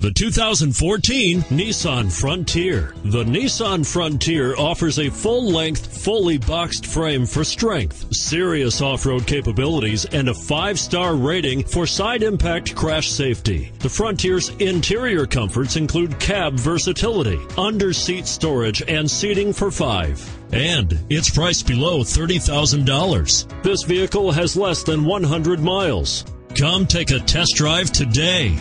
The 2014 Nissan Frontier. The Nissan Frontier offers a full-length, fully boxed frame for strength, serious off-road capabilities, and a 5-star rating for side impact crash safety. The Frontier's interior comforts include cab versatility, under-seat storage, and seating for 5. And it's priced below $30,000. This vehicle has less than 100 miles. Come take a test drive today.